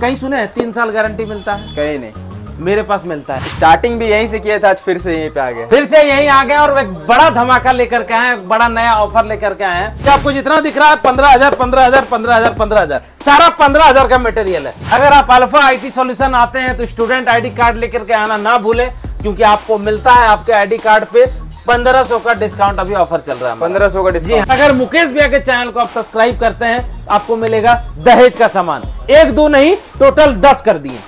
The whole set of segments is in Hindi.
कहीं सुने है 3 साल गारंटी मिलता है? कहीं नहीं, मेरे पास मिलता है। स्टार्टिंग भी यहीं से किया था, आज फिर से यहीं पे आ गए, और एक बड़ा धमाका लेकर के आए, बड़ा नया ऑफर लेकर के आए हैं। आपको जितना दिख रहा है 15,000 सारा 15,000 का मटेरियल है। अगर आप अल्फा IT सॉल्यूशन आते हैं तो स्टूडेंट ID कार्ड लेकर के आना ना भूले, क्योंकि आपको मिलता है आपके ID कार्ड पे 1500 का डिस्काउंट। अभी ऑफर चल रहा है 1500 का डिस्काउंट। अगर मुकेश भैया के चैनल को आप सब्सक्राइब करते हैं तो आपको मिलेगा दहेज का सामान। 1-2 नहीं, टोटल 10 कर दिए,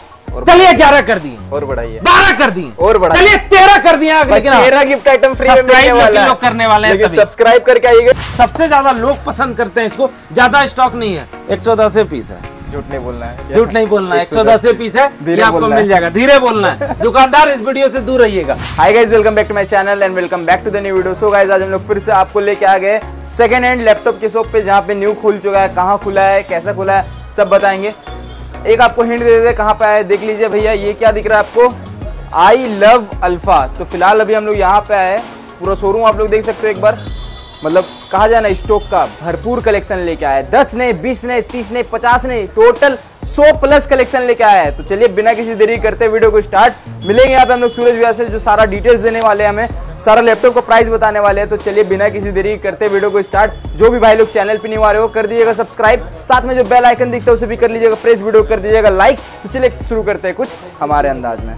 चलिए 11 कर दिए, और बढ़ाइए 12 कर दिए, और बढ़ाइए, चलिए 13 कर दिए। लेकिन 13 गिफ्ट आइटम फ्री लोग करने वाले हैं, सब्सक्राइब करके आइएगा। सबसे ज्यादा लोग पसंद करते हैं इसको, ज्यादा स्टॉक नहीं है, 110 पीस है। झूठ नहीं बोलना है। 110 पीस है, ये आपको मिल जाएगा। धीरे बोलना है, दुकानदार इस वीडियो से दूर रहिएगा। Hi guys, welcome back to my channel and welcome back to the new video. So guys, आज हम लोग फिर से आपको लेके आ गए सेकंड हैंड लैपटॉप के शॉप पे, जहाँ पे न्यू खुल चुका है। कहाँ खुला है, कैसा खुला है, सब बताएंगे। एक आपको हिंट दे देते, कहाँ पे आया देख लीजिए। भैया ये क्या दिख रहा है आपको? I love Alpha. तो फिलहाल अभी हम लोग यहाँ पे आए, पूरा शोरूम आप लोग देख सकते हो एक बार। मतलब कहा जाए ना, स्टॉक का भरपूर कलेक्शन लेके आया है। 10 नहीं, 20 नहीं, 30 नहीं, 50 नहीं, टोटल 100 प्लस कलेक्शन लेके आया है। तो चलिए बिना किसी देरी करते वीडियो को स्टार्ट। मिलेंगे यहाँ पे हम लोग सूरज व्यास से, जो सारा डिटेल्स देने वाले हैं हमें, सारा लैपटॉप का प्राइस बताने वाले हैं। तो चलिए बिना किसी देरी करते वीडियो को स्टार्ट। जो भी भाई लोग चैनल पे नहीं आ रहे हो, कर दीजिएगा सब्सक्राइब, साथ में जो बेल आइकन दिखता है उसे भी कर लीजिएगा प्रेस, वीडियो कर दीजिएगा लाइक। तो चलिए शुरू करते हैं कुछ हमारे अंदाज में।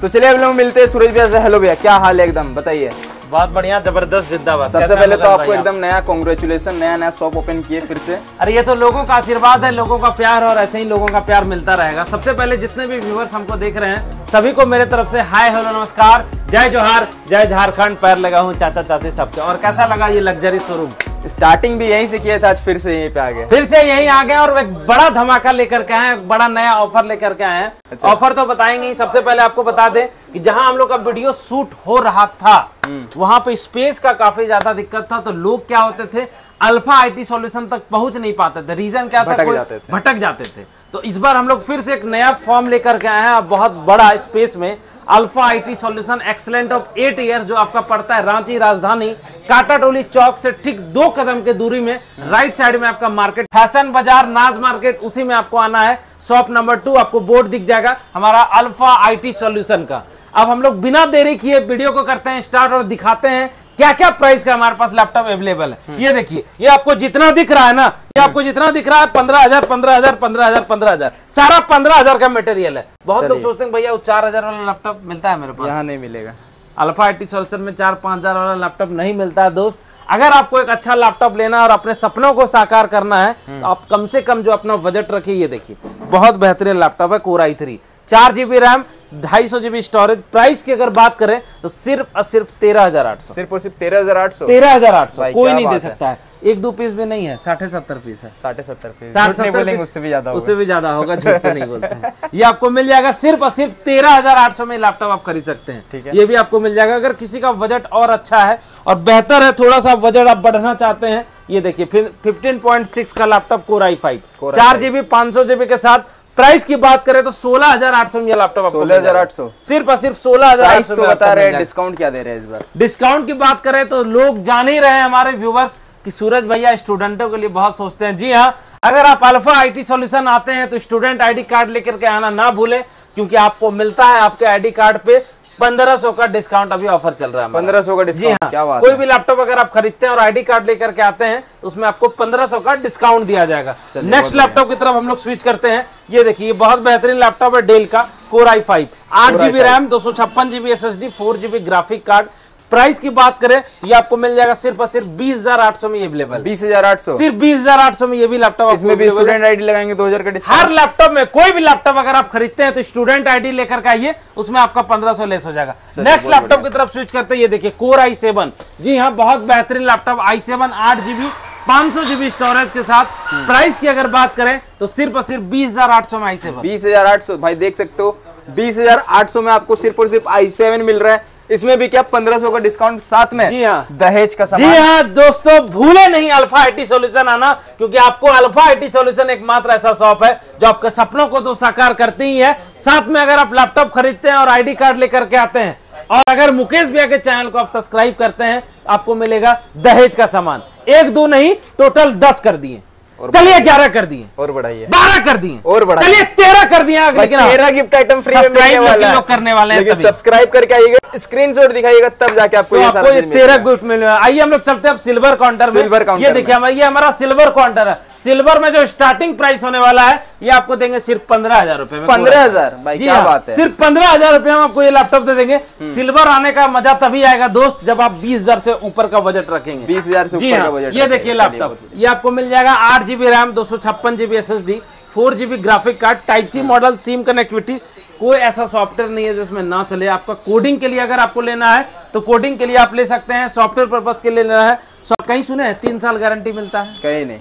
तो चलिए हम लोग मिलते हैं सूरज भैया से। हेलो भैया, क्या हाल है? एकदम बताइए। बहुत बढ़िया, जबरदस्त, जिंदाबाद। सबसे पहले तो आपको एकदम नया कॉन्ग्रेचुलेसन, नया शॉप ओपन किए फिर से। अरे ये तो लोगों का आशीर्वाद है, लोगों का प्यार, और ऐसे ही लोगों का प्यार मिलता रहेगा। सबसे पहले जितने भी व्यूवर्स हमको देख रहे हैं, सभी को मेरे तरफ से हाय हेलो नमस्कार, जय जोहार, जय झारखंड। पैर लगा हूँ चाचा चाची सबके। और कैसा लगा ये लग्जरी शोरूम? स्टार्टिंग भी यहीं से किया था, आज फिर से यहीं पे आ गए, और एक बड़ा धमाका लेकर के आए, बड़ा नया ऑफर लेकर के आए हैं। ऑफर तो बताएंगे ही। सबसे पहले आपको बता दें कि जहां हम लोग का वीडियो शूट हो रहा था, वहां पे स्पेस का काफी ज्यादा दिक्कत था, तो लोग क्या होते थे, अल्फा IT सॉल्यूशन तक पहुंच नहीं पाते थे। रीजन क्या था? भटक जाते थे। तो इस बार हम लोग फिर से एक नया फॉर्म लेकर के आए हैं, बहुत बड़ा स्पेस में। Alpha IT solution excellent of 8 year, जो आपका पड़ता है रांची राजधानी, कांटाटोली चौक से ठीक 2 कदम की दूरी में, राइट साइड में आपका मार्केट, फैशन बाजार, नाज मार्केट, उसी में आपको आना है। शॉप नंबर 2 आपको बोर्ड दिख जाएगा हमारा अल्फा IT सॉल्यूशन का। अब हम लोग बिना देरी किए वीडियो को करते हैं स्टार्ट, और दिखाते हैं क्या क्या प्राइस का हमारे पास लैपटॉप अवेलेबल है। ये देखिए, ये आपको जितना दिख रहा है ना, ये आपको जितना दिख रहा है 15,000 सारा 15,000 का मटेरियल है। बहुत लोग सोचते हैं भैया वो 4,000 वाला लैपटॉप मिलता है मेरे पास, यहाँ नहीं मिलेगा। अल्फा IT सॉल्यूशन में 4-5 हजार वाला लैपटॉप नहीं मिलता है दोस्त। अगर आपको एक अच्छा लैपटॉप लेना और अपने सपनों को साकार करना है, तो आप कम से कम जो अपना बजट रखिए। ये देखिए, बहुत बेहतरीन लैपटॉप है, core i3, 4 GB RAM, 256 GB storage. Price की अगर बात करें तो सिर्फ और सिर्फ 13,800, सिर्फ और सिर्फ 13,800, 13,800। कोई नहीं दे सकता है, 1-2 पीस भी नहीं है, 70 पीस है, 70 पीस, 70 उससे भी ज्यादा, उससे भी ज्यादा होगा, झूठ तो नहीं बोलते हैं। ये आपको मिल जाएगा सिर्फ और सिर्फ 13,800 में लैपटॉप आप खरीद सकते हैं। ये भी आपको मिल जाएगा अगर किसी का बजट और अच्छा है और बेहतर है, थोड़ा सा बजट आप बढ़ना चाहते हैं। ये देखिए, 15.6 का laptop, core i5, 4 GB, 500 GB के साथ। प्राइस की बात करें तो 16,800 में लैपटॉप आपको 16,800, सिर्फ और सिर्फ 16,800 तो बता रहे हैं। डिस्काउंट क्या दे रहे हैं इस बार? डिस्काउंट की बात करें तो लोग जान ही रहे हैं हमारे व्यूवर्स कि सूरज भैया स्टूडेंटों के लिए बहुत सोचते हैं। जी हाँ, अगर आप अल्फा IT सॉल्यूशन आते हैं तो स्टूडेंट ID कार्ड लेकर के आना ना भूले, क्योंकि आपको मिलता है आपके ID कार्ड पे 1500 का डिस्काउंट। अभी ऑफर चल रहा है 1500 का डिस्काउंट। क्या बात है? कोई भी लैपटॉप अगर आप खरीदते हैं और ID कार्ड लेकर के आते हैं, उसमें आपको 1500 का डिस्काउंट दिया जाएगा। नेक्स्ट लैपटॉप की तरफ हम लोग स्विच करते हैं। ये देखिए, बहुत बेहतरीन लैपटॉप है, डेल का, core i5, 8 GB RAM, 256 GB SSD, 4 GB graphic card. Price की बात करें, ये आपको मिल जाएगा सिर्फ और सिर्फ 20,800 में अवेलेबल, 20,800, सिर्फ 20,800 में। ये भी लैपटॉप, इसमें भी स्टूडेंट ID लगाएंगे, 2,000 का डिस्काउंट। हर लैपटॉप में, कोई भी लैपटॉप अगर आप खरीदते हैं तो स्टूडेंट ID लेकर के आइए, उसमें आपका 1500 लेस हो जाएगा। नेक्स्ट लैपटॉप की तरफ स्विच करते हैं। ये देखिए, कोर i7, जी हाँ, बहुत बेहतरीन laptop, i7, 8 GB, 500 GB storage के साथ। प्राइस की अगर बात करें तो सिर्फ और सिर्फ 20,800 में i7, 20,800। भाई देख सकते हो, 20,800 में आपको सिर्फ और सिर्फ i7 मिल रहा है। इसमें भी क्या 1500 का डिस्काउंट साथ में, जी हाँ, दहेज का सामान। जी हाँ दोस्तों, भूले नहीं अल्फा IT सोल्यूशन आना, क्योंकि आपको अल्फा IT सोल्यूशन एकमात्र ऐसा शॉप है जो आपके सपनों को तो साकार करती ही है। साथ में अगर आप लैपटॉप खरीदते हैं और आईडी कार्ड लेकर के आते हैं, और अगर मुकेश भैया के चैनल को आप सब्सक्राइब करते हैं, आपको मिलेगा दहेज का सामान। एक दो नहीं, टोटल 10 कर दिए, चलिए 11 कर दिए, और बढ़ाइए 12 कर दिए, और बढ़ाइए, चलिए 13 कर दिया। लेकिन 13 गिफ्ट आइटम फ्री लोग करने वाले हैं, सब्सक्राइब करके आइएगा, स्क्रीनशॉट दिखाइएगा, तब जाके आपको ये 13 गिफ्ट मिलने वाला। आइए हम लोग चलते हैं अब सिल्वर काउंटर में। ये देखिए ये हमारा सिल्वर काउंटर है। सिल्वर में जो स्टार्टिंग प्राइस होने वाला है ये आपको देंगे सिर्फ 15,000 रुपए में। 15,000, जी क्या बात है, सिर्फ 15,000 रुपए में आपको ये लैपटॉप दे देंगे। सिल्वर आने का मजा तभी आएगा दोस्त जब आप 20,000 से ऊपर का बजट रखेंगे। 20,000 से ऊपर का बजट। ये देखिए लैपटॉप, ये आपको मिल जाएगा 8 GB RAM, 256 GB SSD, 4 GB graphic card, Type-C model, SIM connectivity. कोई ऐसा सॉफ्टवेयर नहीं है जो इसमें ना चले। आपका कोडिंग के लिए अगर आपको लेना है तो कोडिंग के लिए आप ले सकते हैं, सॉफ्टवेयर पर्पज के लिए लेना है। सब कहीं सुने 3 साल गारंटी मिलता है, कहीं नहीं,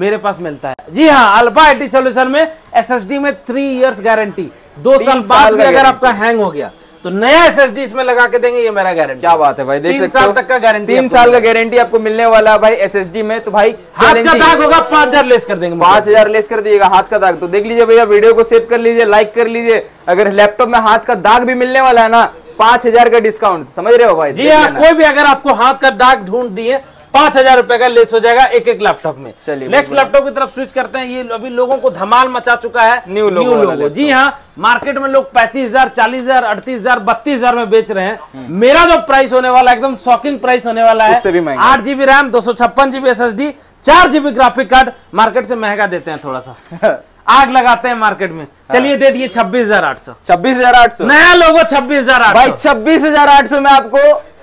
मेरे पास मिलता है। जी हाँ, अल्फा IT सोल्यूशन में SSD में 3 इयर्स गारंटी, 2 साल बाद भी अगर आपका हैंग हो गया तो नया SSD इसमें लगा के देंगे, ये मेरा गारंटी। क्या बात है भाई, देख सकते हो 3 साल तक का गारंटी, 3 साल का गारंटी आपको मिलने वाला है भाई SSD में। तो भाई हाथ का दाग होगा 5,000 लेस कर देंगे, 5,000 लेस कर दीजिएगा हाथ का दाग। तो देख लीजिए भैया, वीडियो को सेव कर लीजिए, लाइक कर लीजिए। अगर लैपटॉप में हाथ का दाग भी मिलने वाला है ना, 5,000 का डिस्काउंट, समझ रहे हो भाई। जी हाँ, कोई भी अगर आपको हाथ का दाग ढूंढ दिए 5,000 रुपए का लेस हो जाएगा एक लैपटॉप में। चलिए नेक्स्ट लैपटॉप की तरफ स्विच करते हैं। ये अभी लोगों को धमाल मचा चुका है न्यू लोगो। जी हाँ, मार्केट में लोग 35,000, 40,000, 38,000, 32,000 में बेच रहे हैं। मेरा जो प्राइस होने वाला है एकदम शॉकिंग प्राइस होने वाला है। 8 GB RAM, 256 GB SSD, 4 GB graphic card. Market से महंगा देते हैं, थोड़ा सा आग लगाते हैं मार्केट में। चलिए दे दिए 26,800, 26,800 नया लोगो, 26,800 भाई, 26,800 में आपको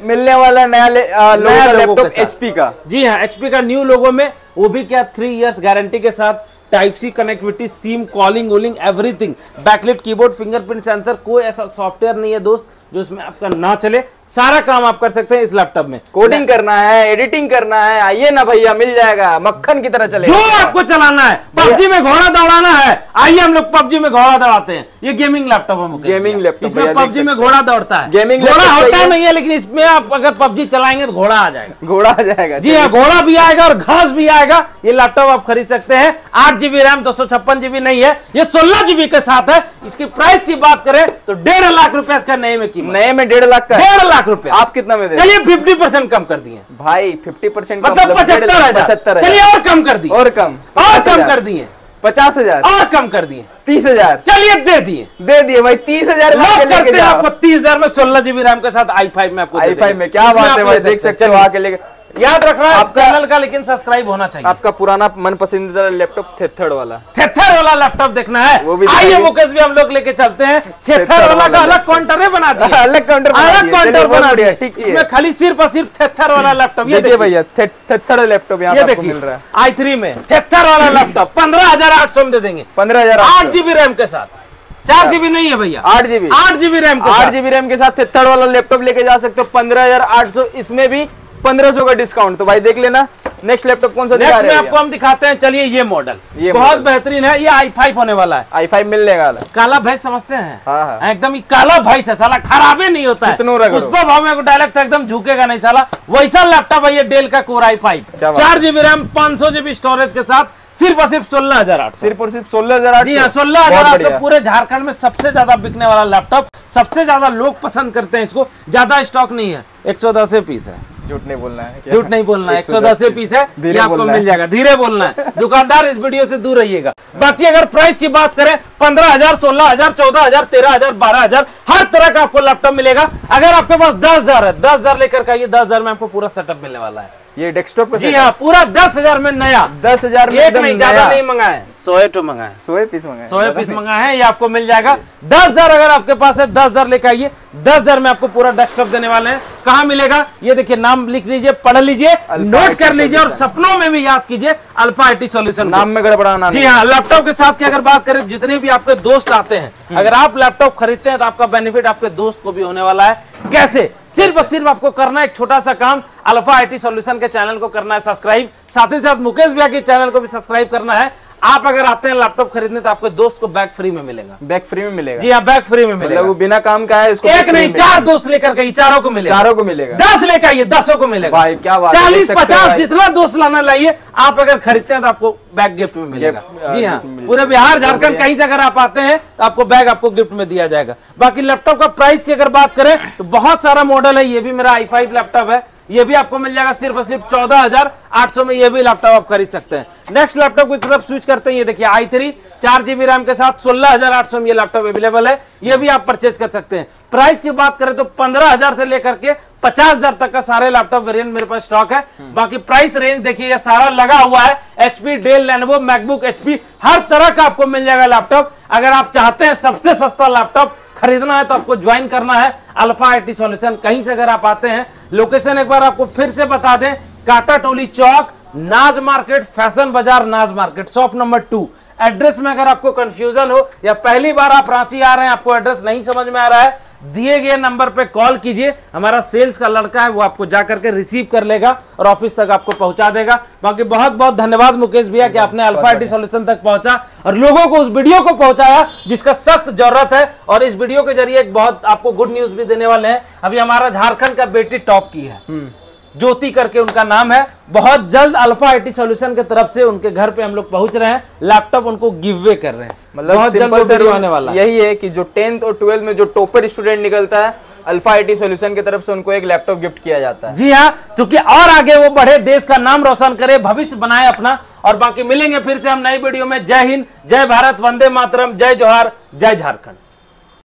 मिलने वाला नया लैपटॉप HP का। जी हाँ, HP का न्यू लोगो में, वो भी क्या 3 इयर्स गारंटी के साथ, Type-C connectivity, SIM, calling walling everything, backlight keyboard, fingerprint sensor. कोई ऐसा सॉफ्टवेयर नहीं है दोस्त जो इसमें आपका ना चले। सारा काम आप कर सकते हैं इस लैपटॉप में। कोडिंग करना है, एडिटिंग करना है, आइए ना भैया, मिल जाएगा, मक्खन की तरह चलेगा। जो आपको चलाना है, PUBG में घोड़ा दौड़ाना है, आइए हम लोग PUBG में घोड़ा दौड़ाते हैं। ये गेमिंग लैपटॉप है, गेमिंग लैपटॉप, इसमें PUBG में घोड़ा दौड़ता है। गेमिंग घोड़ा होता नहीं है, लेकिन इसमें आप अगर PUBG चलाएंगे तो घोड़ा आ जाएगा, घोड़ा आ जाएगा। जी हाँ, घोड़ा भी आएगा और घास भी आएगा। ये लैपटॉप आप खरीद सकते हैं। 8 GB रैम, 256 GB नहीं है, ये 16 GB के साथ है। इसकी प्राइस की बात करें तो 1.5 लाख रुपए इसका नए में, नए में 1.5 लाख का, 1.5 लाख रुपए। आप कितना में दे? चलिए 50% कम कर दिए भाई, 50% मतलब 75,000। चलिए और कम कर दिए, और कम कर दिए 50,000, और कम कर दिए 30,000। चलिए दे दिए भाई 30,000। आपको 30,000 में 16 GB रैम के साथ i5 में आपको i5 में, क्या बात है भाई, देख सकते हो। आके लेकर याद रखना है चैनल का, लेकिन सब्सक्राइब होना चाहिए। आपका पुराना मन पसंदीदा लैपटॉप थेथर वाला लैपटॉप देखना है, आइए मुकेश भी हम लोग लेके चलते हैं। थेथर वाला का अलग काउंटर बना दिया, अलग काउंटर बना दिया। इसमें खाली सिर्फ और सिर्फ थेथर वाला लैपटॉप। ये देखिए भैया, थेथर लैपटॉप यहाँ देखिए मिल रहा है। i3 में थेथर वाला लैपटॉप 15,800 में दे देंगे, 15,000, 8 GB रैम के साथ, 4 GB नहीं है भैया, 8 GB, 8 GB RAM, 8 GB RAM के साथ थेथर वाला लैपटॉप लेके जा सकते हो 15,800। इसमें भी 1500 का डिस्काउंट। तो भाई देख लेना नेक्स्ट लैपटॉप कौन सा दिखा रहे हैं, आपको हम दिखाते हैं। चलिए ये मॉडल बहुत बेहतरीन है, ये i5 होने वाला है, i5 मिलने वाला। काला भैंस समझते हैं, हाँ। एकदम ही काला भैंस है साला, खराबे नहीं होता है, पुष्पा भाव में डायरेक्ट एकदम झुकेगा नहीं साला, वैसा लैपटॉप है ये। डेल का core i5, 4 GB RAM, 500 GB storage के साथ, सिर्फ और सिर्फ 16,800, सिर्फ और सिर्फ 16,800। जी हाँ, 16,800 पूरे झारखंड में सबसे ज्यादा बिकने वाला लैपटॉप, सबसे ज्यादा लोग पसंद करते हैं इसको। ज्यादा स्टॉक नहीं है, 110 पीस है, झूठ नहीं बोलना है, झूठ नहीं बोलना है, 110 पीस है, ये आपको मिल जाएगा। धीरे बोलना है दुकानदार, इस वीडियो से दूर रहिएगा। बाकी अगर प्राइस की बात करें 15,000, 16,000, 14,000, 13,000, 12,000 हर तरह का आपको लैपटॉप मिलेगा। अगर आपके पास 10,000 है, 10,000 लेकर आइए, 10,000 में आपको पूरा सेटअप मिलने वाला है। ये डेस्कटॉप पे, जी हाँ, पूरा 10,000 में नया, 10,000 में एकदम नहीं, ज्यादा नहीं मंगाए, 100 पीस मंगाए, ये आपको मिल जाएगा। 10,000 अगर आपके पास है, 10,000 लेकर आइए, 10,000 में आपको पूरा डेस्कटॉप देने वाले हैं। कहाँ मिलेगा ये देखिए, नाम लिख लीजिए, पढ़ लीजिए, नोट कर लीजिए, और सपनों में भी याद कीजिए अल्फा IT सोल्यूशन। नाम में गड़बड़ाना नहीं। जी हाँ, लैपटॉप के साथ की अगर बात करें, जितने भी आपके दोस्त आते हैं, अगर आप लैपटॉप खरीदते हैं तो आपका बेनिफिट आपके दोस्त को भी होने वाला है। कैसे? सिर्फ और सिर्फ आपको करना है एक छोटा सा काम, अल्फा IT सोल्यूशन के चैनल को करना है सब्सक्राइब, साथ ही साथ मुकेश भैया के चैनल को भी सब्सक्राइब करना है। आप अगर आते हैं लैपटॉप खरीदने तो आपके दोस्त को बैग फ्री में मिलेगा। बैग फ्री में मिलेगा, जी हाँ, बैग फ्री में मिलेगा। वो बिना काम का है, इसको एक नहीं चार दोस्त लेकर के चारों को मिलेगा, चारों को मिलेगा। 10 लेकर आइए, 10 को मिलेगा। भाई क्या बात, 40-50 जितना दोस्त लाना लाइए। आप अगर खरीदते हैं तो आपको बैग गिफ्ट में मिलेगा, जी हाँ। पूरे बिहार झारखंड कहीं से अगर आप आते हैं तो आपको बैग आपको गिफ्ट में दिया जाएगा। बाकी लैपटॉप का प्राइस की अगर बात करें तो बहुत सारा मॉडल है। ये भी मेरा i5 लैपटॉप है, ये भी आपको मिल जाएगा सिर्फ और सिर्फ 14,800 में। ये भी लैपटॉप आप खरीद सकते हैं। नेक्स्ट लैपटॉप की तरफ स्विच करते हैं। ये देखिए i3 4 GB रैम के साथ 16,800 में ये लैपटॉप अवेलेबल है। ये भी आप परचेज कर सकते हैं। प्राइस की बात करें तो 15,000 से लेकर के 50,000 तक का सारे लैपटॉप वेरिएंट मेरे पास स्टॉक है। बाकी प्राइस रेंज देखिए ये सारा लगा हुआ है। HP, Dell, Lenovo, MacBook, HP हर तरह का आपको मिल जाएगा लैपटॉप। अगर आप चाहते हैं सबसे सस्ता लैपटॉप खरीदना है तो आपको ज्वाइन करना है अल्फा IT सॉल्यूशन। कहीं से अगर आप आते हैं, लोकेशन एक बार आपको फिर से बता दें, कांटाटोली चौक, नाज मार्केट, फैशन बाजार, Naz market, shop number 2। Address में अगर आपको कंफ्यूजन हो या पहली बार आप रांची आ रहे हैं, आपको एड्रेस नहीं समझ में आ रहा है, दिए गए नंबर पे कॉल कीजिए। हमारा सेल्स का लड़का है, वो आपको जाकर के रिसीव कर लेगा और ऑफिस तक आपको पहुंचा देगा। बाकी बहुत बहुत धन्यवाद मुकेश भैया कि आपने अल्फा IT सॉल्यूशन तक पहुंचा और लोगों को उस वीडियो को पहुंचाया जिसका सख्त जरूरत है। और इस वीडियो के जरिए एक बहुत आपको गुड न्यूज भी देने वाले हैं। अभी हमारा झारखंड का बेटी टॉप की है, ज्योति करके उनका नाम है। बहुत जल्द अल्फा IT सॉल्यूशन की तरफ से उनके घर पे हम लोग पहुंच रहे हैं, लैपटॉप उनको गिव वे कर रहे हैं। मतलब बहुत जल्द शुरू होने वाला यही है कि जो 10th और 12th में जो टॉपर स्टूडेंट निकलता है, अल्फा IT सॉल्यूशन की तरफ से उनको एक लैपटॉप गिफ्ट किया जाता है, जी हाँ, क्योंकि और आगे वो बढ़े, देश का नाम रोशन करे, भविष्य बनाए अपना। और बाकी मिलेंगे फिर से हम नई वीडियो में। जय हिंद, जय भारत, वंदे मातरम, जय जोहार, जय झारखंड।